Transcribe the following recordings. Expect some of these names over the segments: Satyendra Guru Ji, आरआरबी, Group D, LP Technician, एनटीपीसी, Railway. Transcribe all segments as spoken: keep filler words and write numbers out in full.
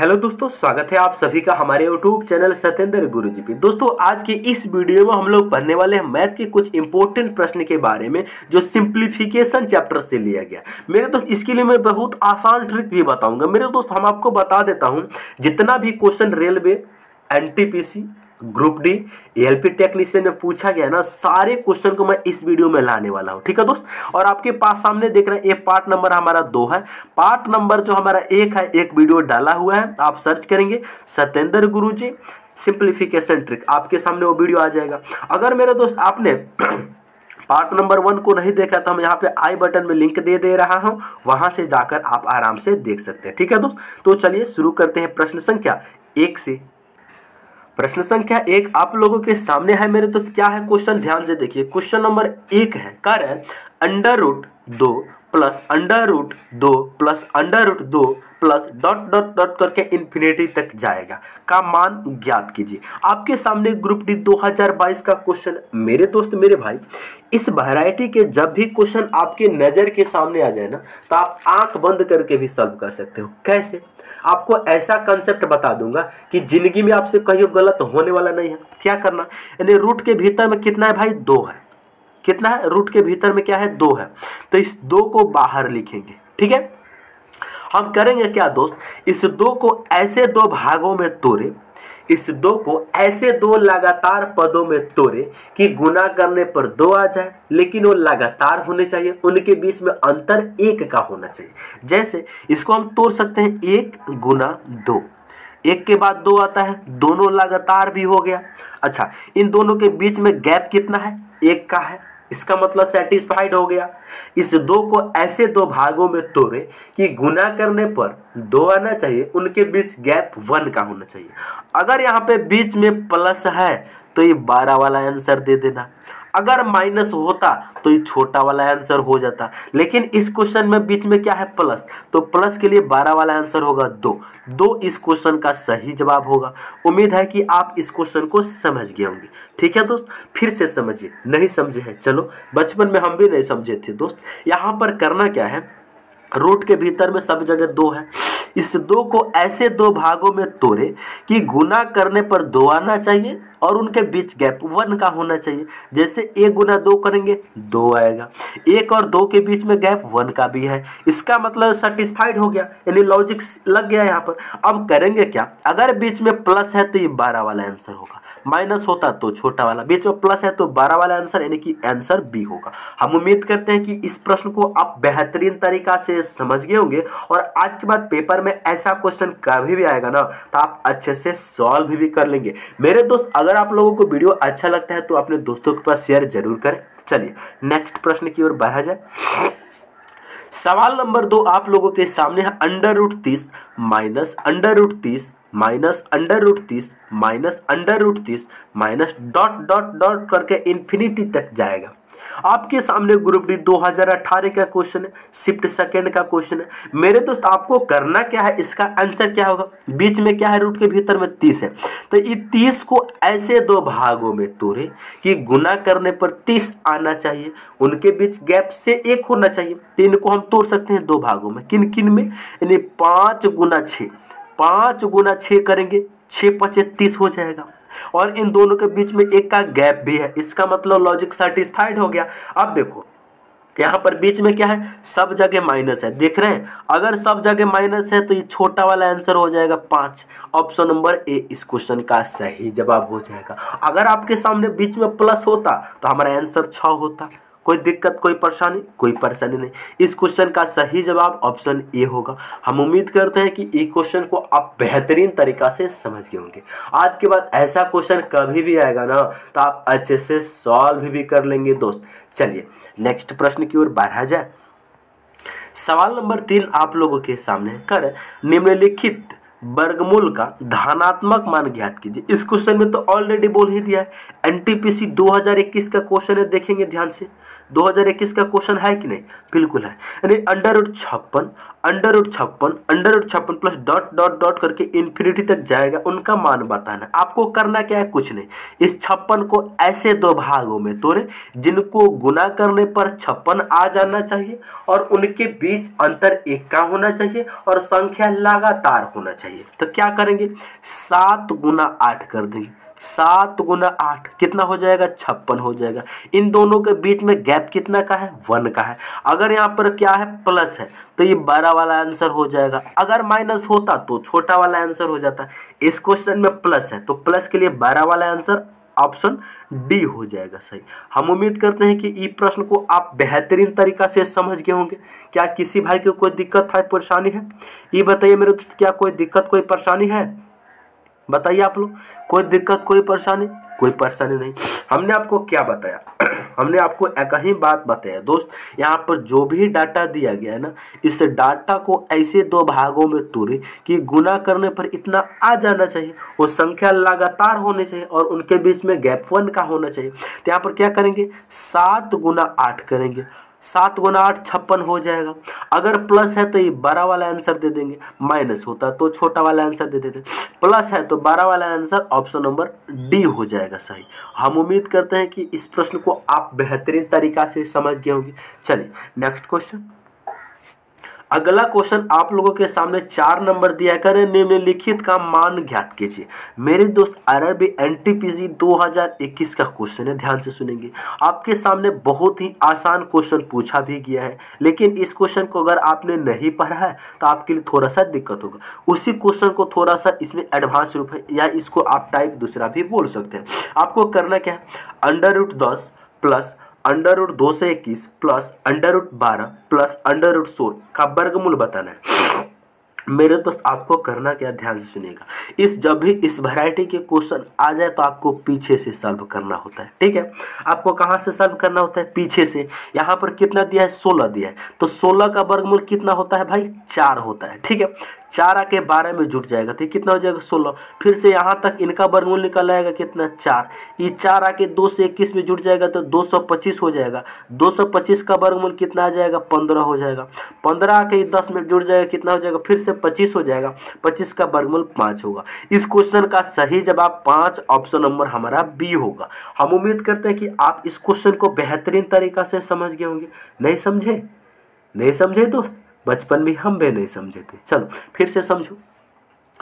Hello दोस्तों, स्वागत है आप सभी का हमारे यूट्यूब चैनल सत्येंद्र गुरु जी पे। दोस्तों आज के इस वीडियो में हम लोग पढ़ने वाले हैं मैथ के कुछ इंपॉर्टेंट प्रश्न के बारे में जो सिंप्लीफिकेशन चैप्टर से लिया गया। मेरे दोस्त इसके लिए मैं बहुत आसान ट्रिक भी बताऊंगा। मेरे दोस्त हम आपको बता देता हूं, जितना भी question railway एनटीपीसी group D LP technician में पूछा गया ना, सारे क्वेश्चन को मैं इस वीडियो में लाने वाला हूं। ठीक है दोस्त, और आपके पास सामने देख रहे हैं ये पार्ट नंबर हमारा दो है, पार्ट नंबर जो हमारा एक है, एक वीडियो डाला हुआ है। आप सर्च करेंगे सत्येंद्र गुरु जी सिंप्लीफिकेशन ट्रिक, आपके सामने वो वीडियो आ जाएगा। अगर मेरे दोस्त आपने पार्ट नंबर वन को नहीं देखा तो हम यहाँ पे आई बटन में लिंक दे दे रहा हूँ, वहाँ से जाकर आप आराम से देख सकते हैं। ठीक है दोस्त, तो चलिए शुरू करते हैं। प्रश्न संख्या एक से प्रश्न संख्या एक आप लोगों के सामने है मेरे दोस्त। क्या है क्वेश्चन, ध्यान से देखिए। क्वेश्चन नंबर एक है, कारण अंडर रूट दो प्लस अंडर रूट दो प्लस अंडर रूट दो प्लस डॉट डॉट डॉट करके इन्फिनिटी तक जाएगा का मान ज्ञात कीजिए। आपके सामने ग्रुप डी दो हज़ार बाईस का क्वेश्चन। मेरे दोस्त मेरे भाई, इस वैरायटी के जब भी क्वेश्चन आपके नज़र के सामने आ जाए ना, तो आप आंख बंद करके भी सॉल्व कर सकते हो। कैसे? आपको ऐसा कंसेप्ट बता दूंगा कि जिंदगी में आपसे कहीं गलत होने वाला नहीं है। क्या करना, यानी रूट के भीतर में कितना है भाई, दो है। कितना है रूट के भीतर में, क्या है, दो है। तो इस दो को बाहर लिखेंगे। ठीक है, हम करेंगे क्या दोस्त, इस दो को ऐसे दो भागों में तोड़े, इस दो को ऐसे दो लगातार पदों में तोड़े कि गुना करने पर दो आ जाए, लेकिन वो लगातार होने चाहिए, उनके बीच में अंतर एक का होना चाहिए। जैसे इसको हम तोड़ सकते हैं, एक गुना दो, एक के बाद दो आता है, दोनों लगातार भी हो गया। अच्छा, इन दोनों के बीच में गैप कितना है, एक का है, इसका मतलब सेटिस्फाइड हो गया। इस दो को ऐसे दो भागों में तोड़े कि गुना करने पर दो आना चाहिए, उनके बीच गैप वन का होना चाहिए। अगर यहाँ पे बीच में प्लस है तो ये बारह वाला आंसर दे देना, अगर माइनस होता तो ये छोटा वाला आंसर हो जाता, लेकिन इस क्वेश्चन में बीच में क्या है, प्लस, तो प्लस के लिए बारह वाला आंसर होगा दो। दो इस क्वेश्चन का सही जवाब होगा। उम्मीद है कि आप इस क्वेश्चन को समझ गए होंगे। ठीक है दोस्त, फिर से समझिए, नहीं समझे हैं, चलो बचपन में हम भी नहीं समझे थे दोस्त। यहाँ पर करना क्या है, रूट के भीतर में सब जगह दो है, इस दो को ऐसे दो भागों में तोड़े कि गुना करने पर दो आना चाहिए और उनके बीच गैप वन का होना चाहिए। जैसे एक गुना दो करेंगे दो आएगा, एक और दो के बीच में गैप वन का भी है, इसका मतलब सेटिस्फाइड हो गया, यानी लॉजिक लग गया यहाँ पर। अब करेंगे क्या, अगर बीच में प्लस है तो ये बारह वाला आंसर होगा, माइनस होता तो छोटा वाला, बीच में प्लस है तो बारह वाला आंसर, यानी कि आंसर बी होगा। हम उम्मीद करते हैं कि इस प्रश्न को आप बेहतरीन तरीका से समझ गए होंगे, और आज के बाद पेपर में ऐसा क्वेश्चन कभी भी आएगा ना तो आप अच्छे से सॉल्व भी, भी कर लेंगे। मेरे दोस्त अगर आप लोगों को वीडियो अच्छा लगता है तो अपने दोस्तों के पास शेयर जरूर करें। चलिए नेक्स्ट प्रश्न की ओर बढ़ा जाए। सवाल नंबर दो आप लोगों के सामने है, अंडर रूट तीस माइनस अंडर रूट तीस माइनस अंडर रूट तीस माइनस अंडर रूट तीस माइनस डॉट डॉट डॉट करके इन्फिनिटी तक जाएगा। आपके सामने ग्रुप डी दो हज़ार अठारह का क्वेश्चन है, शिफ्ट सेकंड का क्वेश्चन है। मेरे दोस्त आपको करना क्या है, इसका आंसर क्या होगा, बीच में क्या है, रूट के भीतर में तीस है, तो ये तीस को ऐसे दो भागों में तोड़े कि गुना करने पर तीस आना चाहिए, उनके बीच गैप से एक होना चाहिए। तीन को हम तोड़ सकते हैं दो भागों में, किन किन में, यानी पाँच गुना छः, पाँच गुना छः करेंगे, छः पचे तीस हो जाएगा, और इन दोनों के बीच में एक का गैप भी है, इसका मतलब लॉजिक सेटिस्फाइड हो गया। अब देखो यहाँ पर बीच में क्या है, सब जगह माइनस है, देख रहे हैं, अगर सब जगह माइनस है तो ये छोटा वाला आंसर हो जाएगा पाँच, ऑप्शन नंबर ए इस क्वेश्चन का सही जवाब हो जाएगा। अगर आपके सामने बीच में प्लस होता तो हमारा आंसर छः होता। कोई दिक्कत, कोई परेशानी, कोई परेशानी नहीं, इस क्वेश्चन का सही जवाब ऑप्शन ए होगा। हम उम्मीद करते हैं कि इस क्वेश्चन को आप बेहतरीन तरीका से समझ गए होंगे। आज के बाद ऐसा क्वेश्चन कभी भी आएगा ना तो आप अच्छे से सॉल्व भी कर लेंगे दोस्त। चलिए नेक्स्ट प्रश्न की ओर बढ़ा जाए। सवाल नंबर तीन आप लोगों के सामने कर निम्नलिखित वर्गमूल का धनात्मक मान ज्ञात कीजिए। इस क्वेश्चन में तो ऑलरेडी बोल ही दिया है, एनटीपीसी दो हज़ार इक्कीस का क्वेश्चन है, देखेंगे ध्यान से दो हज़ार इक्कीस का क्वेश्चन है कि नहीं, बिल्कुल है, यानी अंडर रूट छप्पन अंडर रूट छप्पन अंडर रूट छप्पन प्लस डॉट डॉट डॉट करके इन्फिनिटी तक जाएगा, उनका मान बताना। आपको करना क्या है, कुछ नहीं, इस छप्पन को ऐसे दो भागों में तोड़े जिनको गुना करने पर छप्पन आ जाना चाहिए और उनके बीच अंतर एक का होना चाहिए और संख्या लगातार होना चाहिए। तो क्या करेंगे, सात गुना आठ कर देंगे, सात गुना आठ कितना हो जाएगा, छप्पन हो जाएगा। इन दोनों के बीच में गैप कितना का है, वन का है। अगर यहाँ पर क्या है, प्लस है तो ये बड़ा वाला आंसर हो जाएगा, अगर माइनस होता तो छोटा वाला आंसर हो जाता। इस क्वेश्चन में प्लस है तो प्लस के लिए बड़ा वाला आंसर ऑप्शन डी हो जाएगा सही। हम उम्मीद करते हैं कि इस प्रश्न को आप बेहतरीन तरीका से समझ गए होंगे। क्या किसी भाई की कोई दिक्कत है, परेशानी है, ये बताइए मेरे दोस्त, क्या कोई दिक्कत कोई परेशानी है, बताइए आप लोग, कोई दिक्कत कोई परेशानी, कोई परेशानी नहीं। हमने आपको क्या बताया, हमने आपको एक ही बात बताया दोस्त, यहाँ पर जो भी डाटा दिया गया है ना, इस डाटा को ऐसे दो भागों में तोड़े कि गुना करने पर इतना आ जाना चाहिए, वो संख्या लगातार होनी चाहिए और उनके बीच में गैप वन का होना चाहिए। तो यहाँ पर क्या करेंगे, सात गुना आठ करेंगे, सात गुना आठ छप्पन हो जाएगा। अगर प्लस है तो ये बड़ा वाला आंसर दे देंगे, माइनस होता तो छोटा वाला आंसर दे देते, प्लस है तो बड़ा वाला आंसर ऑप्शन नंबर डी हो जाएगा सही। हम उम्मीद करते हैं कि इस प्रश्न को आप बेहतरीन तरीका से समझ गए होंगे। चलिए नेक्स्ट क्वेश्चन, अगला क्वेश्चन आप लोगों के सामने चार नंबर दिया करें, निम्नलिखित का मान ज्ञात कीजिए। मेरे दोस्त आरआरबी एनटीपीसी दो हज़ार इक्कीस का क्वेश्चन है, ध्यान से सुनेंगे। आपके सामने बहुत ही आसान क्वेश्चन पूछा भी गया है, लेकिन इस क्वेश्चन को अगर आपने नहीं पढ़ा है तो आपके लिए थोड़ा सा दिक्कत होगा। उसी क्वेश्चन को थोड़ा सा इसमें एडवांस रूप है, या इसको आप टाइप दूसरा भी बोल सकते हैं। आपको करना क्या है, अंडर रूट दस प्लस अंडर रूट दो सौ इक्कीस प्लस अंडर रूट बारह प्लस अंडर रूट सोलह का वर्गमूल बताना है। मेरे दोस्त आपको करना क्या, ध्यान से सुनिएगा, इस जब भी इस वैरायटी के क्वेश्चन आ जाए तो आपको पीछे से सर्व करना होता है, ठीक है। आपको कहाँ से सर्व करना होता है, पीछे से। यहाँ पर कितना दिया है, सोलह दिया है, तो सोलह का वर्गमूल कितना होता है भाई, चार होता है, ठीक है। चार आके बारह में जुट जाएगा तो कितना हो जाएगा, सोलह। फिर से यहाँ तक इनका वर्गमूल निकल आएगा कितना, चार। ये चार आके दो से इक्कीस में जुट जाएगा तो दो सौ पच्चीस हो जाएगा। दो सौ पच्चीस का वर्गमूल कितना आ जाएगा, पंद्रह हो जाएगा। पंद्रह आके दस में जुट जाएगा कितना हो जाएगा, फिर से पच्चीस हो जाएगा। पच्चीस का वर्गमूल पाँच होगा। इस क्वेश्चन का सही जवाब पाँच, ऑप्शन नंबर हमारा बी होगा। हम उम्मीद करते हैं कि आप इस क्वेश्चन को बेहतरीन तरीका से समझ गए होंगे। नहीं समझे, नहीं समझे दोस्त, बचपन में हम भी नहीं समझे थे। चलो फिर से समझो,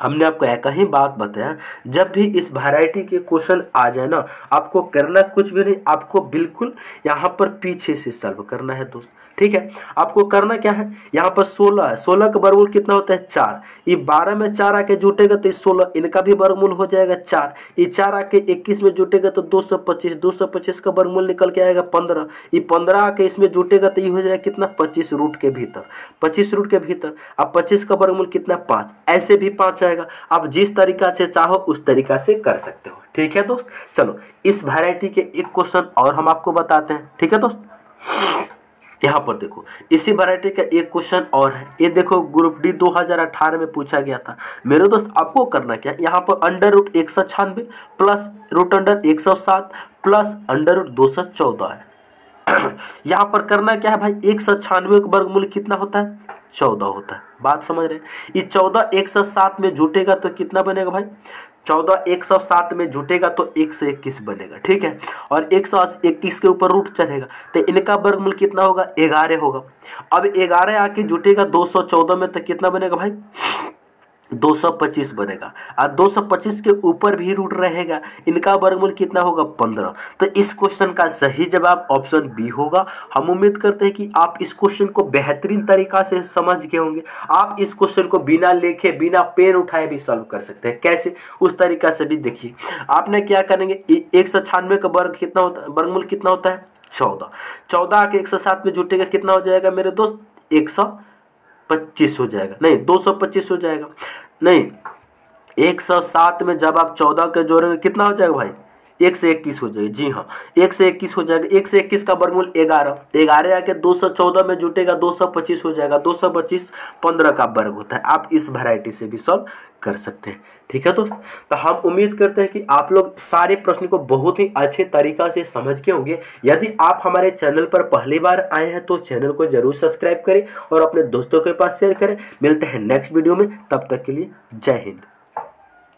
हमने आपको एक ही बात बताया, जब भी इस वैरायटी के क्वेश्चन आ जाए ना, आपको करना कुछ भी नहीं, आपको बिल्कुल यहाँ पर पीछे से सॉल्व करना है दोस्त, ठीक है। आपको करना क्या है, यहाँ पर सोलह है, सोलह का वर्गमूल कितना होता है, चार। ये बारह में चार आके जुटेगा तो सोलह, इनका भी वर्गमूल हो जाएगा चार। ये चार आके इक्कीस में जुटेगा तो दो सौ पच्चीस, दो सौ पच्चीस का वर्गमूल निकल के आएगा पंद्रह। ये पंद्रह आके इसमें जुटेगा तो ये हो जाएगा कितना, पच्चीस रूट के भीतर, पच्चीस रूट के भीतर। अब पच्चीस का वर्गमूल कितना, पाँच। ऐसे भी पाँच आएगा, आप जिस तरीका से चाहो उस तरीका से कर सकते हो, ठीक है दोस्त। चलो इस वैरायटी के एक क्वेश्चन और हम आपको बताते हैं, ठीक है दोस्त। यहाँ पर देखो, इसी वैरायटी का एक क्वेश्चन और है, ये देखो ग्रुप डी दो हज़ार अठारह में पूछा गया था। मेरे दोस्त आपको करना क्या, यहाँ पर अंडर रूट एक सौ छियानवे प्लस रूट अंडर एक सौ सात प्लस अंडर रूट दो सौ चौदह है। यहाँ पर करना क्या है भाई, एक सौ छियानवे का वर्गमूल कितना होता है, चौदह होता है। बात समझ रहे हैं, ये चौदह एक सौ सात में जुटेगा तो कितना बनेगा भाई, चौदह एक सौ सात में जुटेगा तो एक सौ इक्कीस बनेगा, ठीक है। और एक सौ इक्कीस के ऊपर रूट चढ़ेगा तो इनका वर्गमूल कितना होगा, ग्यारह होगा। अब ग्यारह आके जुटेगा दो सौ चौदह में तो कितना बनेगा भाई, दो सौ पच्चीस बनेगा। और दो सौ पच्चीस के ऊपर भी रूट रहेगा, इनका वर्गमूल कितना होगा, पंद्रह। तो इस क्वेश्चन का सही जवाब ऑप्शन बी होगा। हम उम्मीद करते हैं कि आप इस क्वेश्चन को बेहतरीन तरीका से समझ गए होंगे। आप इस क्वेश्चन को बिना लिखे बिना पेन उठाए भी सॉल्व कर सकते हैं, कैसे उस तरीका से भी देखिए। आपने क्या करेंगे, एक सौ छियानवे का वर्ग कितना होता है, वर्गमूल कितना होता है, चौदह। चौदह आके एक सौ सात में जुटेगा कितना हो जाएगा मेरे दोस्त, एक सौ पच्चीस हो जाएगा, नहीं दो सौ पच्चीस हो जाएगा, नहीं एक सौ सात में जब आप चौदह के जोड़ेंगे कितना हो जाएगा भाई, एक से इक्कीस हो जाएगी। जी हाँ, एक से इक्कीस हो जाएगा। एक से इक्कीस का वर्गमूल ग्यारह, ग्यारह आके दो सौ चौदह में जुटेगा, दो सौ पच्चीस हो जाएगा। दो सौ पच्चीस पंद्रह का वर्ग होता है। आप इस वैरायटी से भी सॉल्व कर सकते हैं। ठीक है दोस्त, तो हम उम्मीद करते हैं कि आप लोग सारे प्रश्न को बहुत ही अच्छे तरीक़ा से समझ के होंगे। यदि आप हमारे चैनल पर पहली बार आए हैं तो चैनल को जरूर सब्सक्राइब करें और अपने दोस्तों के पास शेयर करें। मिलते हैं नेक्स्ट वीडियो में, तब तक के लिए जय हिंद।